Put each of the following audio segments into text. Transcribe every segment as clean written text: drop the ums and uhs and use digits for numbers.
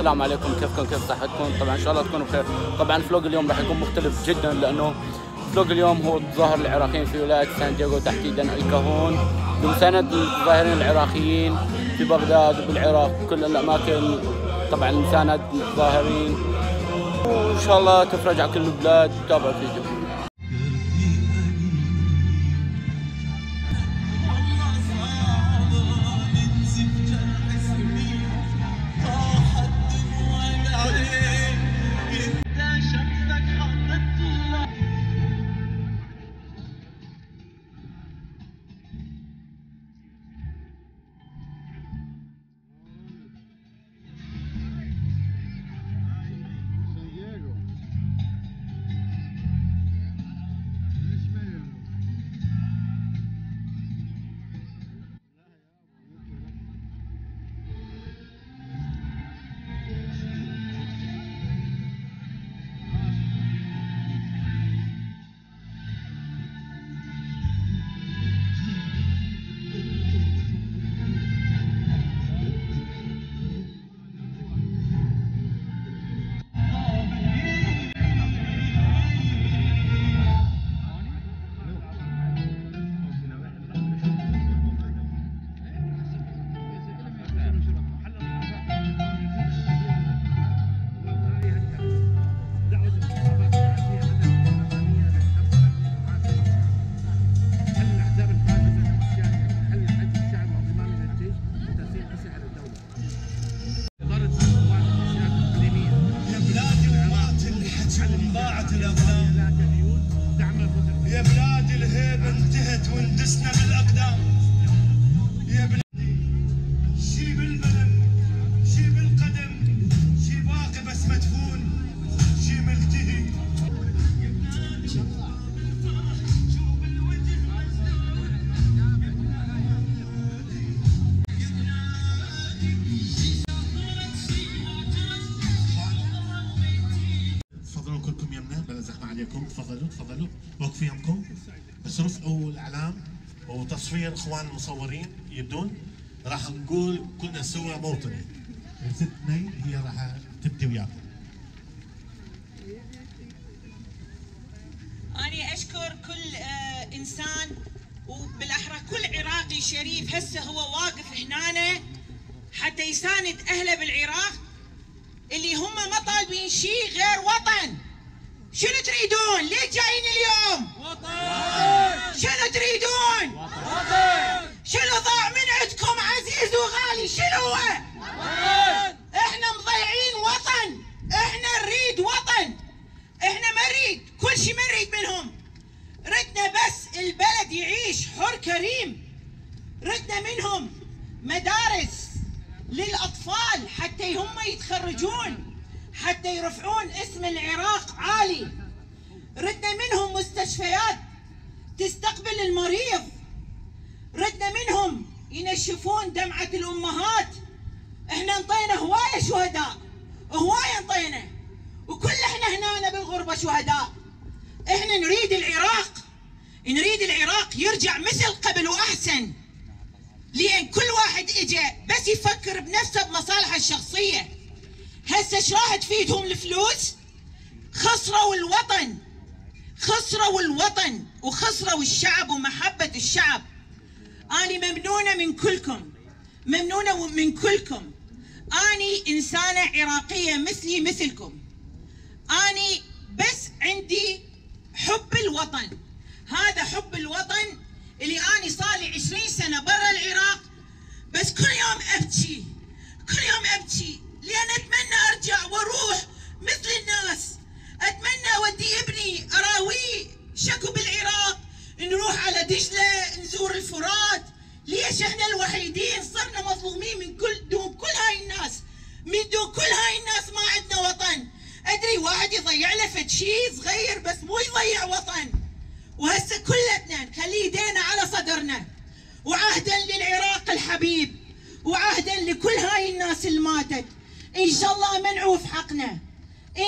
السلام عليكم، كيفكم؟ كيف صحتكم؟ طبعا ان شاء الله تكونوا بخير. طبعا الفلوق اليوم راح يكون مختلف جدا، لانه فلوق اليوم هو تظاهر العراقيين في ولايه سان دييغو تحديدا الكهون بمساند المتظاهرين العراقيين في بغداد وبالعراق وكل الاماكن. طبعا مساند المتظاهرين، وان شاء الله تفرج على كل البلاد. تابعوا الفيديو. يا بلادي الهيبة انتهت واندسنا بالاقدام، يا بلادي شيب الملم شيب القدم شي باقي بس مدفون شي ملتهي. تفضلوا كلكم يمنا بلا زحمه عليكم، تفضلوا تفضلوا وقفوا يمكم، بس رفعوا الاعلام وتصفير اخوان المصورين يبدون. راح نقول كلنا سوا موطني، ست مي هي راح تبدي وياكم. انا اشكر كل انسان وبالاحرى كل عراقي شريف هسه هو واقف هنا حتى يساند اهله بالعراق اللي هم ما طالبين شيء غير وطن. شنو تريدون؟ ليه جايين اليوم؟ وطن. شنو تريدون؟ وطن. شنو ضاع من عندكم عزيز وغالي؟ شنو هو؟ وطن. احنا مضيعين وطن، احنا نريد وطن، احنا ما نريد كل شيء، ما نريد منهم. ردنا بس البلد يعيش حر كريم، ردنا منهم مدارس للأطفال حتى هم يتخرجون، حتى يرفعون اسم العراق عالي. ردنا منهم مستشفيات تستقبل المريض، ردنا منهم ينشفون دمعة الأمهات. احنا انطينا هواية شهداء، هواية انطينا، وكل احنا هنا بالغربة شهداء. احنا نريد العراق، نريد العراق يرجع مثل قبل وأحسن، لأن كل واحد إجا بس يفكر بنفسه بمصالحه الشخصية. هسه ايش راح تفيدهم الفلوس؟ خسروا الوطن، خسروا الوطن وخسروا الشعب ومحبة الشعب. أنا ممنونة من كلكم، ممنونة من كلكم. أنا إنسانة عراقية مثلي مثلكم، أنا بس عندي حب الوطن. هذا حب الوطن اللي أنا صار لي 20 سنة برا العراق، بس كل يوم أبكي، كل يوم أبكي، لأن أتمنى أرجع وأروح مثل الناس. أتمنى أودي ابني أراويه شكو بالعراق، نروح على دجلة، نزور الفرات. ليش إحنا الوحيدين صرنا مظلومين من كل دوم كل هاي الناس؟ من دون كل هاي الناس ما عندنا وطن. أدري واحد يضيع له فد شي صغير، بس مو يضيع وطن. وهسه كلتنا نخلي ايدينا على صدرنا، وعهدا للعراق الحبيب، وعهدا لكل هاي الناس اللي ماتت. ان شاء الله ما نعوف حقنا،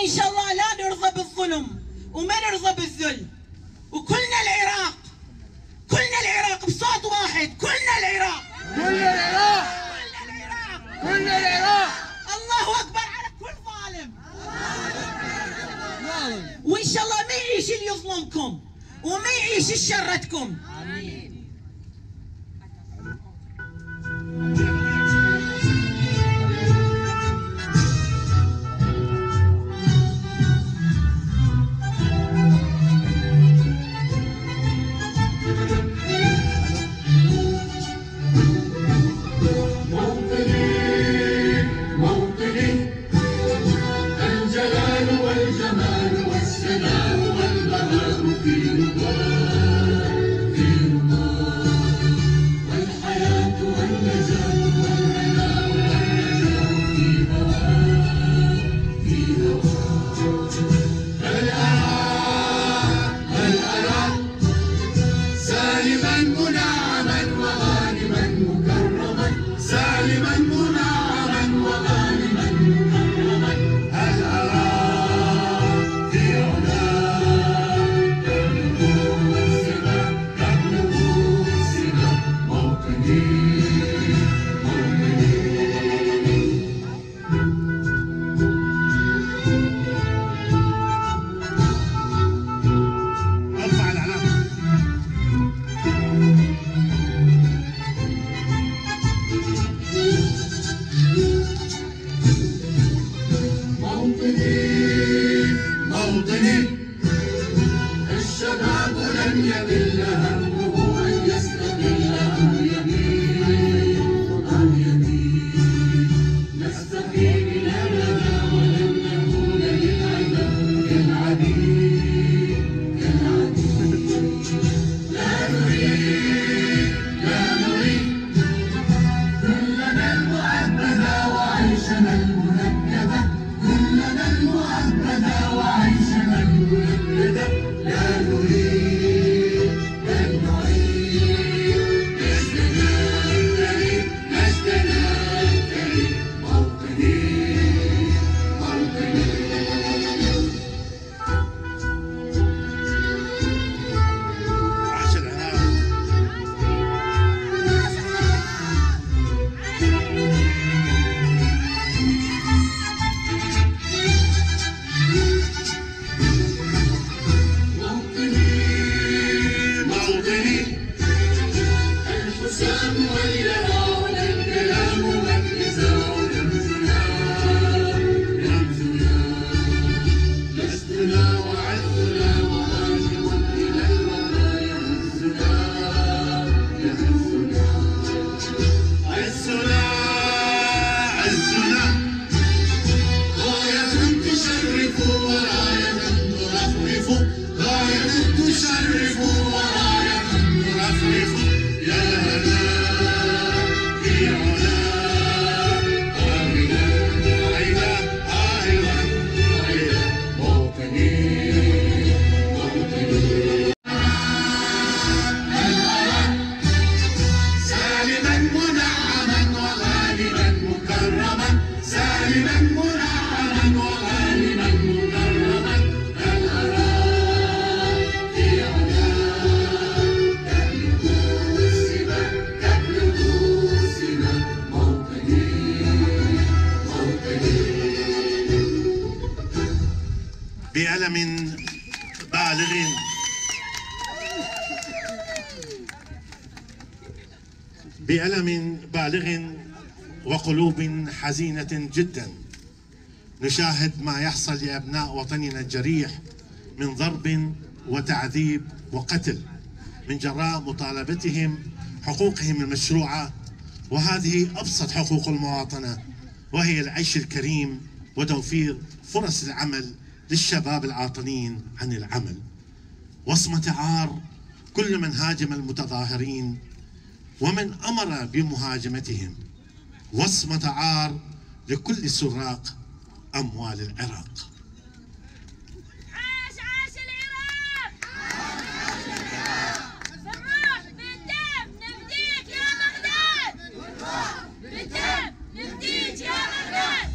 ان شاء الله لا نرضى بالظلم وما نرضى بالذل. وكلنا العراق، كلنا العراق بصوت واحد، كلنا العراق، كلنا العراق، كلنا العراق، كلنا العراق. الله اكبر على يعيش اللي يظلمكم وما يعيش شرتكم. آمين. بألم بالغ وقلوب حزينة جدا نشاهد ما يحصل لأبناء وطننا الجريح من ضرب وتعذيب وقتل من جراء مطالبتهم حقوقهم المشروعة، وهذه أبسط حقوق المواطنة وهي العيش الكريم وتوفير فرص العمل للشباب العاطلين عن العمل. وصمة عار كل من هاجم المتظاهرين ومن أمر بمهاجمتهم، وصمة عار لكل سراق أموال العراق. عاش عاش العراق، عاش العراق، بالروح بالدم نفديك يا بغداد، بالروح بالدم نفديك يا بغداد.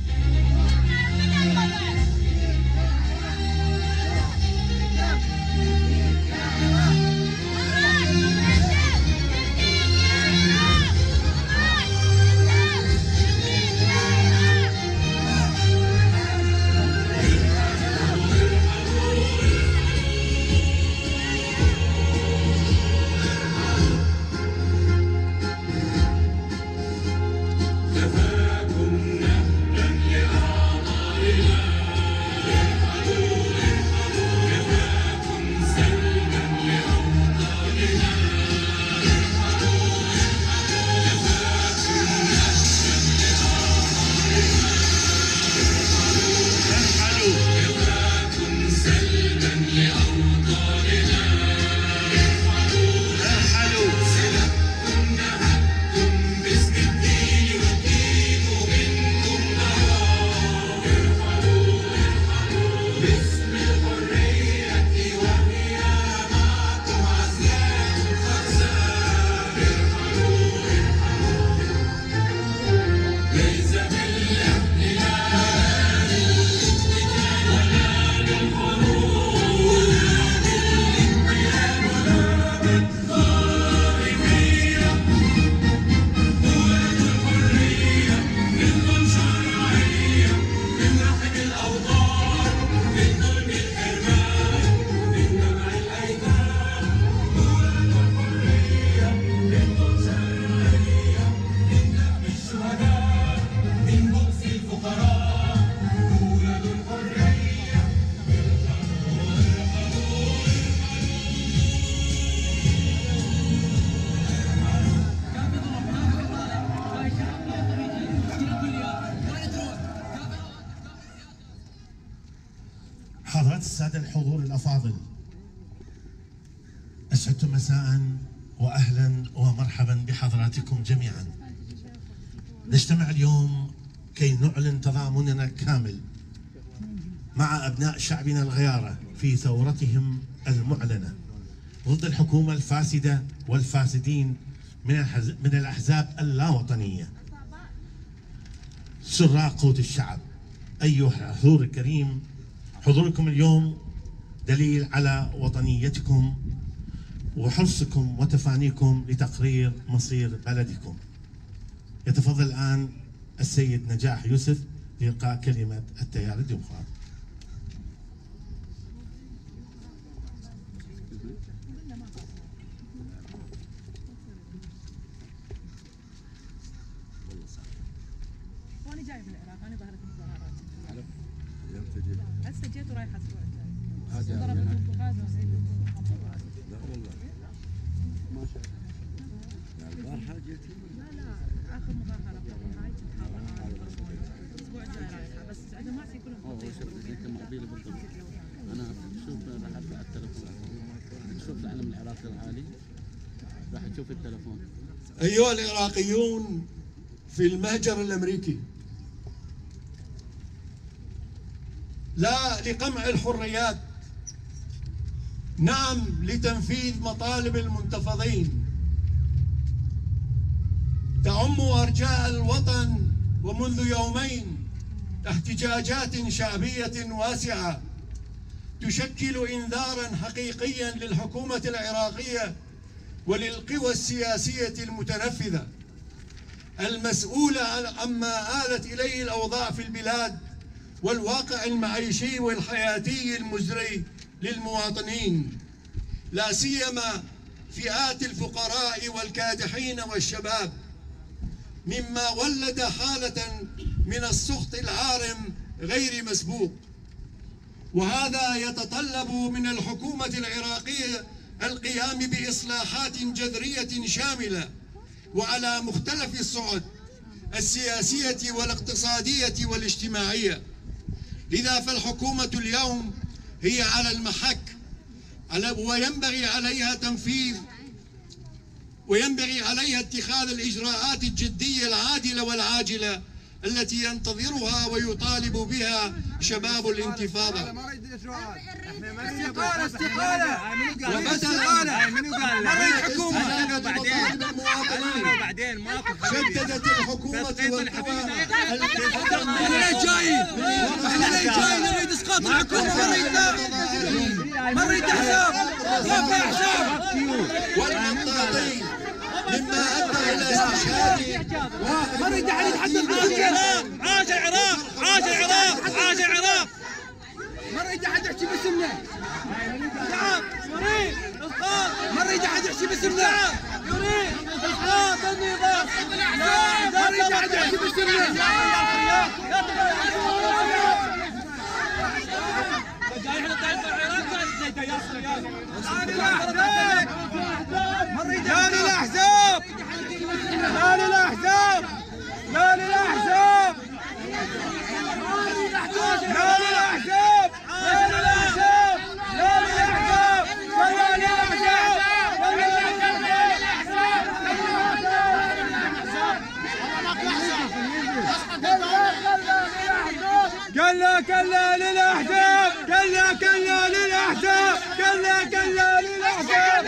حضرات السادة الحضور الأفاضل، أسعدت مساء وأهلا ومرحبا بحضراتكم جميعا. نجتمع اليوم كي نعلن تضامننا الكامل مع أبناء شعبنا الغيارة في ثورتهم المعلنة ضد الحكومة الفاسدة والفاسدين من الأحزاب اللاوطنية سراق قوت الشعب. أيها الحضور الكريم، حضوركم اليوم دليل على وطنيتكم وحرصكم وتفانيكم لتقرير مصير بلدكم. يتفضل الآن السيد نجاح يوسف لإلقاء كلمة التيار الديمقراطي. أيها العراقيون في المهجر الأمريكي، لا لقمع الحريات، نعم لتنفيذ مطالب المنتفضين، تعم أرجاء الوطن ومنذ يومين احتجاجات شعبية واسعة تشكل إنذارا حقيقيا للحكومة العراقية وللقوى السياسية المتنفذة المسؤولة عما آلت إليه الأوضاع في البلاد والواقع المعيشي والحياتي المزري للمواطنين، لا سيما فئات الفقراء والكادحين والشباب، مما ولد حالة من السخط العارم غير مسبوق. وهذا يتطلب من الحكومة العراقية القيام بإصلاحات جذرية شاملة وعلى مختلف الصعد السياسية والاقتصادية والاجتماعية. لذا فالحكومة اليوم هي على المحك، وينبغي عليها تنفيذ وينبغي عليها اتخاذ الإجراءات الجدية العادلة والعاجلة التي ينتظرها ويطالب بها شباب الانتفاضة. شددت الحكومة نريد اسقاط الحكومة مريد حساب مما ادى الى استشهاد مريض علي حتى العراق. عاش العراق، عاش العراق، عاش العراق. مريض احد يحكي باسمنا شعب يريد اسقاط، مريض احد يحكي باسمنا يريد اسقاط النظام، مريض احد يحكي باسمنا. لا للأحزاب، لا للأحزاب، لا للأحزاب، لا للأحزاب، لا للأحزاب، لا للأحزاب، لا للأحزاب. كلا كلا للأحزاب، كلا كلا للأحزاب، كلا كلا للأحزاب،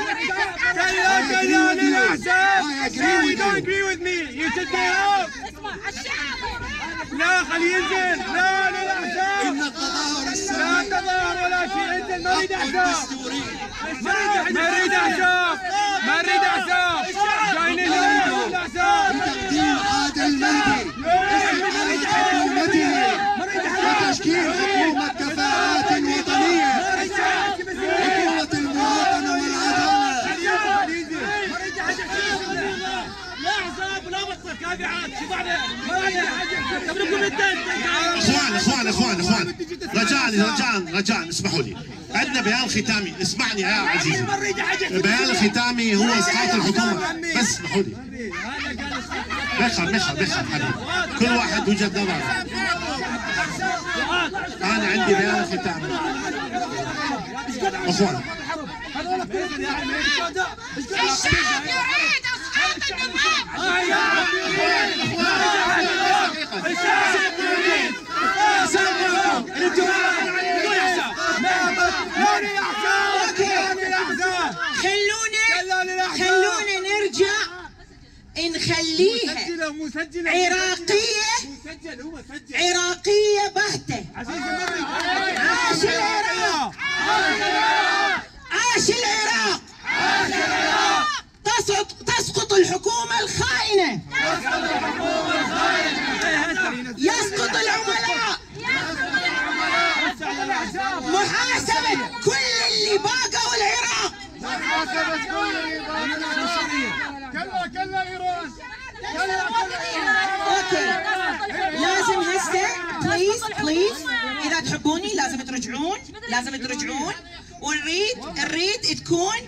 كلا كلا للأحزاب. You don't agree with me. You should stay up. لا خليه ينزل. لا للأحزاب. لا تظاهر ولا شيء. انزل. ما نريد أحزاب. ما نريد أحزاب. ما نريد أحزاب. جايين نريد أحزاب. تقديم عادل مهدي. وتشكيل حكومة كفاءات وطنية، حكومة المواطنة والعدالة. لا أحزاب لا مقصد تابعات. اخوان اخوان اخوان اخوان، رجاء اسمحوا لي، عندنا بيان ختامي. اسمعني يا عزيزي، البيان الختامي هو اسقاط الحكومة. بس اسمحوا لي، بخر حبيبي، كل واحد وجهة نظره. أنا عندي بيان ختامي. مفروض خلونا نرجع نخليها عراقية بهتة. عاش العراق، عاش العراق، عاش العراق. تسقط الحكومة الخائنة، يسقط العملاء، محاسبة كل اللي باقوا العراق، محاسبة كل اللي باقوا العراق. كلا كلا إيران، كلا كلا. لازم هسه بليز اذا تحبوني لازم ترجعون، ونريد تكون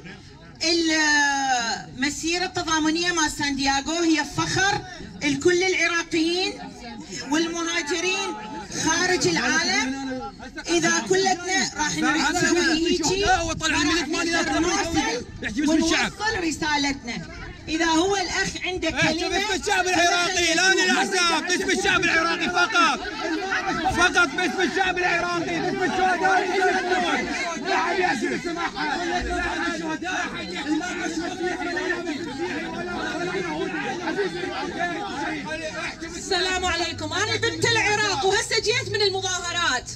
المسيره التضامنيه مع سان دييغو هي فخر لكل العراقيين والمهاجرين خارج العالم. اذا كلتنا راح نسوي هيجي ونوصل رسالتنا. إذا هو الأخ عندك كلمة باسم الشعب العراقي، لا للأحزاب، باسم الشعب العراقي فقط، باسم الشعب العراقي، باسم الشهداء اللي يقتلون. لا أحد يسمح، لا أحد الشهداء، لا أحد مسيحي. السلام عليكم، أنا بنت العراق وهسه جيت من المظاهرات.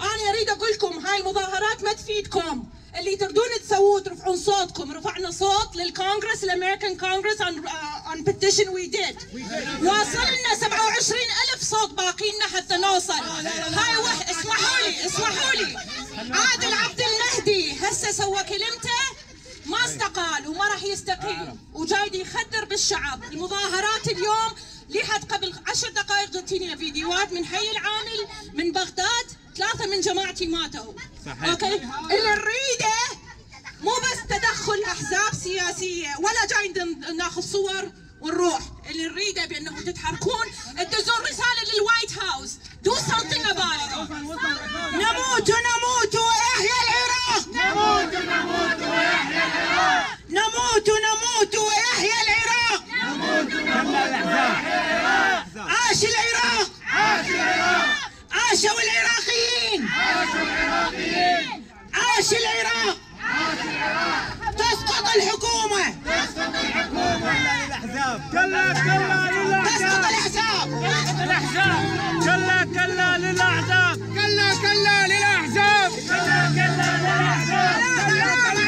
أنا أريد أقول لكم هاي المظاهرات ما تفيدكم، اللي تردون تسووه ترفعون صوتكم. رفعنا صوت للكونغرس، الامريكان كونغرس، on petition we did. واصلنا 27,000 صوت، باقينا حتى نوصل. هاي واحد، اسمحوا لي. عادل عبد المهدي هسه سوى كلمته، ما استقال وما راح يستقيل وجاي يخدر بالشعب. المظاهرات اليوم لحد قبل 10 دقائق جتني فيديوهات من حي العامل، من بغداد 3 من جماعتي ماتوا. صحيح. اوكي، اللي نريده مو بس تدخل احزاب سياسيه ولا جاي ناخذ صور ونروح، اللي نريده بانه تتحركون تدزون رساله للوايت هاوس. دو something about it. نموت ونموت واحيا العراق، نموت ونموت واحيا العراق، نموت ونموت واحيا العراق، نموت ونموت واحيا العراق. عاش العراق، عاش العراق، عاشوا العراقيين، عاشوا العراقيين، عاش العراق، عاش العراق. تسقط الحكومة، تسقط الحكومة. كلا للأحزاب، تسقط الأحزاب، كلا كلا للأحزاب، كلا كلا للأحزاب، كلا كلا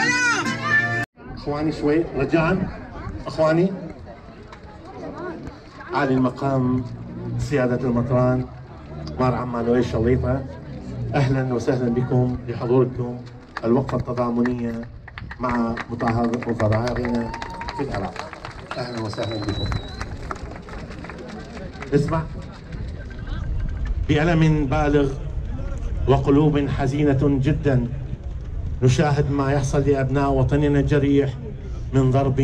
للأحزاب. إخواني شوي رجعا، إخواني عالي المقام سيادة المطران مرعم مانويل شليطة، أهلا وسهلا بكم لحضوركم الوقفة التضامنية مع متظاهرينا في العراق. أهلا وسهلا بكم. نسمع بألم بالغ وقلوب حزينة جدا نشاهد ما يحصل لأبناء وطننا الجريح من ضرب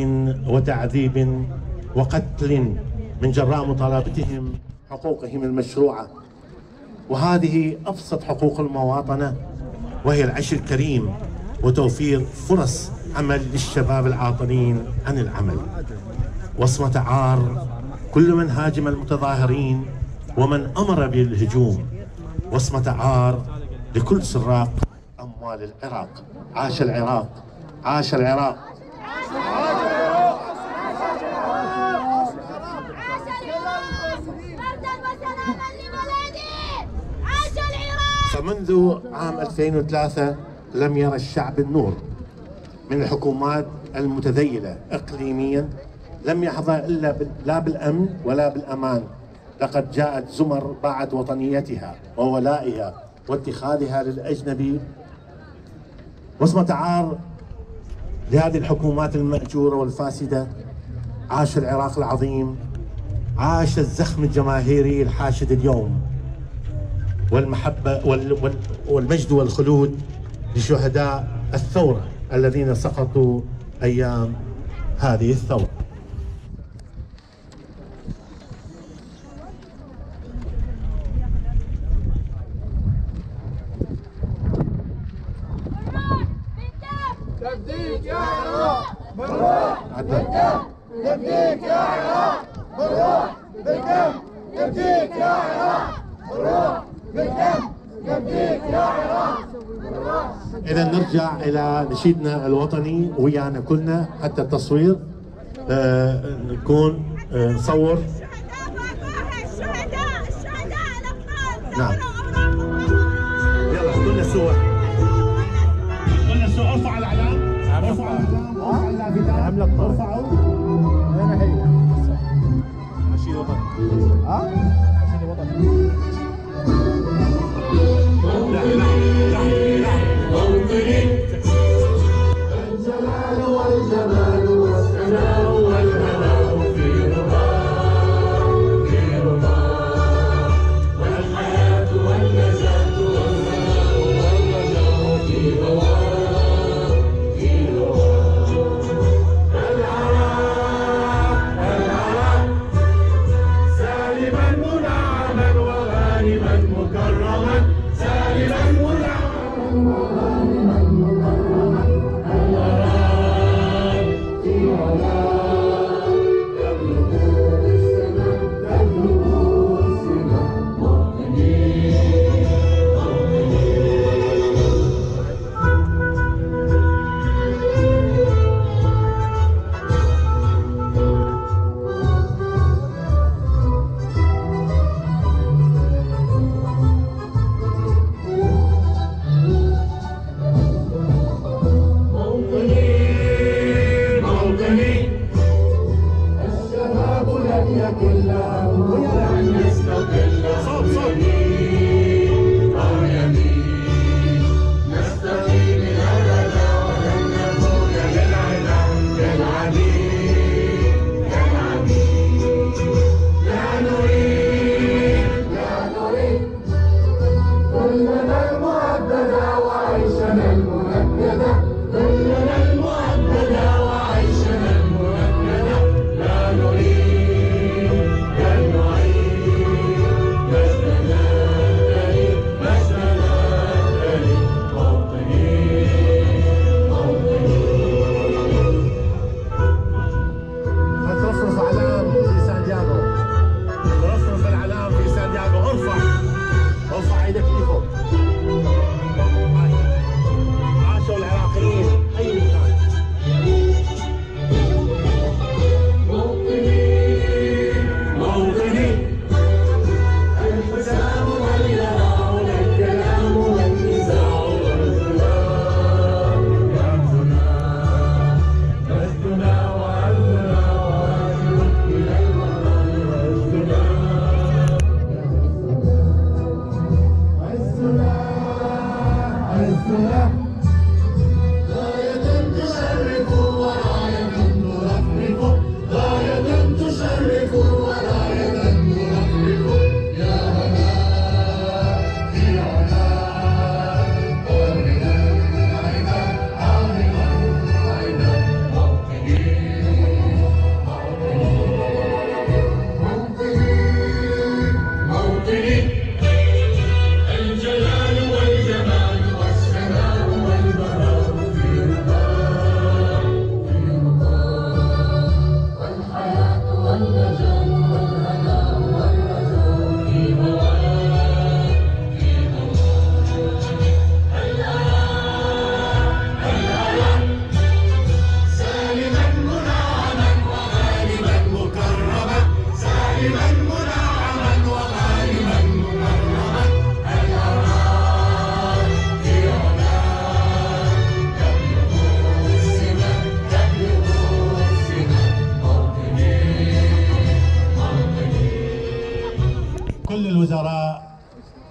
وتعذيب وقتل من جراء مطالبتهم حقوقهم المشروعة، وهذه أبسط حقوق المواطنة وهي العيش الكريم وتوفير فرص عمل للشباب العاطلين عن العمل. وصمة عار كل من هاجم المتظاهرين ومن أمر بالهجوم، وصمة عار لكل سراق أموال العراق. عاش العراق، عاش العراق. منذ عام 2003 لم يرى الشعب النور من الحكومات المتذيلة إقليميا، لم يحظى إلا لا بالأمن ولا بالأمان. لقد جاءت زمر باعت وطنيتها وولائها واتخاذها للأجنبي. وصمة عار لهذه الحكومات المأجورة والفاسدة. عاش العراق العظيم، عاش الزخم الجماهيري الحاشد اليوم، والمحبة والمجد والخلود لشهداء الثورة الذين سقطوا أيام هذه الثورة. بالروح بالدم نبديك يا عراق، بالروح بالدم نبديك يا عراق، بالروح بالدم نبديك يا عراق. إذا نرجع إلى نشيدنا الوطني ويانا كلنا حتى التصوير، نكون نصور. نعم يلا كلنا سوا، كلنا سوا. ارفع الاعلام، ارفع الاعلام، ارفع الاعلام، ارفعوا. انا هي نشيد وطني، نشيد وطني. الجلال والجمال والثناء والمنام في رضاه، في رضاه، والحياة والنجاة والثناء والرجاء في رضاه، في رضاه. العراق، العراق، سالما منعما وغانما مكرما، سالما منعما وغانما مكرما.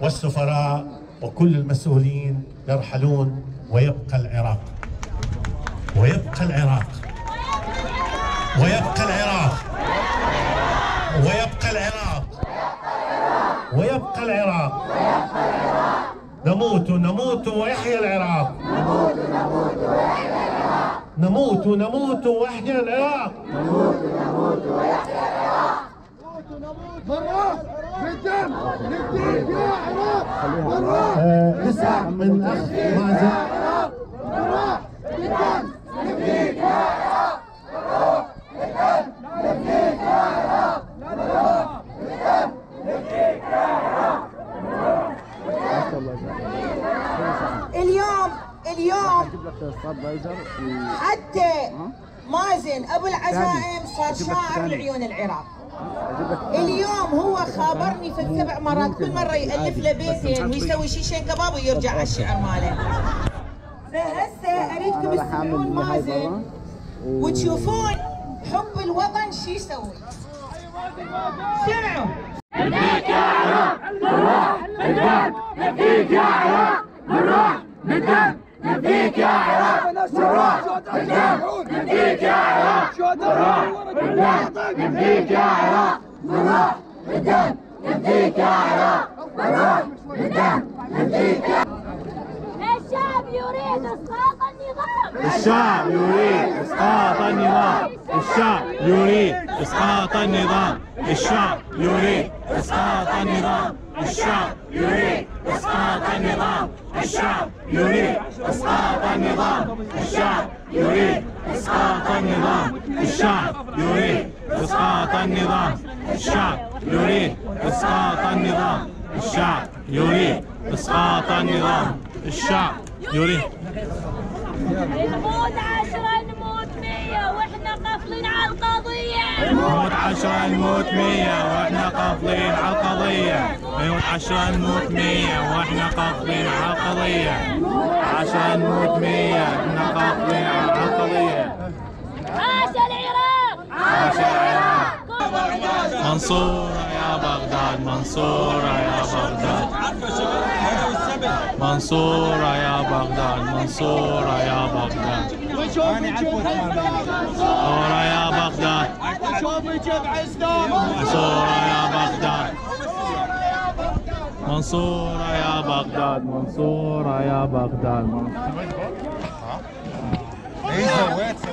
والسفراء وكل المسؤولين يرحلون ويبقى العراق، ويبقى العراق، ويبقى العراق، ويبقى العراق، ويبقى العراق. نموت نموت ويحيى العراق، نموت نموت ويحيى العراق، نموت نموت ويحيى العراق، نموت نموت ويحيى العراق. بالروح بالدم نبديك يا عراق، بالروح نسمع من اخ مازن. بالروح بالدم نبديك يا عراق. الله يجزاك. اليوم حتى مازن ابو العزائم صار شاعر لعيون العراق. اليوم هو خابرني في السبع مرات، كل مره يالف له بيتين ويسوي شيشين كباب ويرجع على الشعر ماله. فهسه اريدكم تسمعون مازن وتشوفون حب الوطن شو يسوي. سمعوا. نبيك يا عراق نروح ندم، نبيك يا عراق نروح ندم، نبيك يا عراق نروح ندم، نبيك يا عراق نروح ندم، نبيك يا عراق نروح ندم، نبيك يا عراق نروح ندم، نبيك يا الشعب يريد اسقاط النظام، الشعب يريد اسقاط النظام، الشعب يريد اسقاط النظام، الشعب يريد اسقاط النظام، الشعب يريد اسقاط النظام، الشعب يريد اسقاط النظام، الشعب يريد اسقاط النظام، الشعب يريد اسقاط النظام، الشعب يريد اسقاط النظام، الشعب يريد اسقاط النظام، الشعب يريد نموت 10 نموت 100 واحنا قافلين على القضية، نموت 10 نموت 100 واحنا قافلين على القضية، نموت 10 نموت 100 واحنا قافلين على القضية، نموت 10 نموت 100 واحنا قافلين على القضية. عاش العراق، عاش العراق، منصورة يا بغداد، منصورة يا بغداد، منصورة يا بغداد، منصورة يا بغداد، منصورة يا بغداد، منصورة يا بغداد، منصورة يا بغداد، منصورة يا بغداد. وحدتنا وحدتنا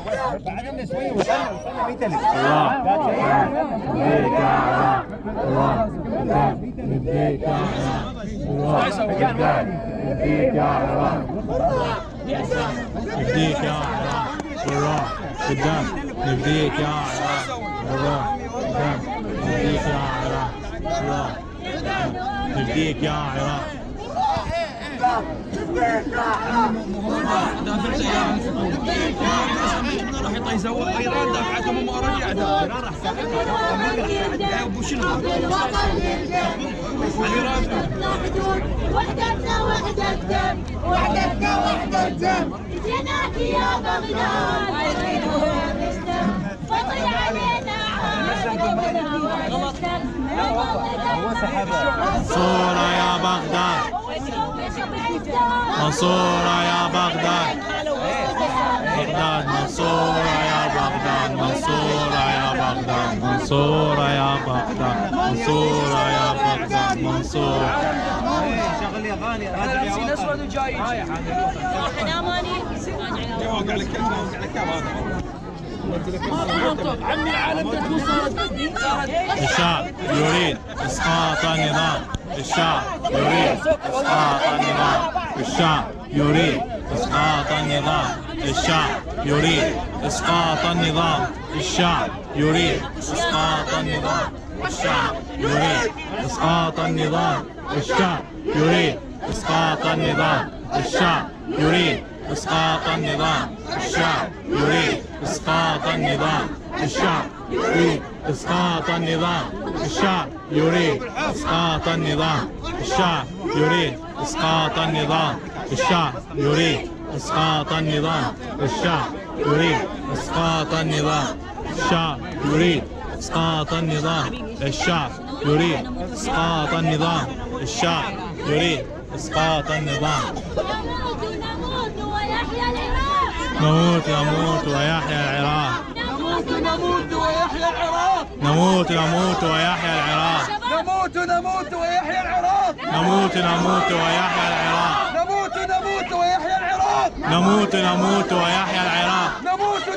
وحدتنا وحدتنا، جيناك يا بغداد فطري علينا عارفنا، صورة يا بغداد، منصورة يا بغداد، بغداد منصورة يا بغداد، منصورة يا بغداد، منصورة يا بغداد، منصورة يا بغداد، منصورة. شغل لي اغاني راجع اسود وجاي انا ماني وقع لك كلمه، وقع لك هذا عمي العالم تكون صارت. الشعب يريد اسقاط النظام، الشعب يريد اسقاط النظام، الشعب يريد اسقاط النظام، الشعب يريد اسقاط النظام، الشعب يريد اسقاط النظام، الشعب يريد اسقاط النظام، الشعب يريد اسقاط النظام، الشعب يريد اسقاط النظام، الشعب يريد اسقاط النظام، الشعب يريد اسقاط النظام، الشعب يريد اسقاط النظام، الشعب يريد اسقاط النظام، الشعب يريد اسقاط النظام، الشعب يريد اسقاط النظام، الشعب يريد اسقاط النظام، الشعب يريد اسقاط النظام، الشعب يريد اسقاط النظام. نموت نموت ويحيى العراق، نموت نموت ويحيى العراق، نموت نموت ويحيى العراق، نموت نموت ويحيى العراق، نموت نموت ويحيى العراق، نموت نموت ويحيى العراق، نموت نموت ويحيى العراق.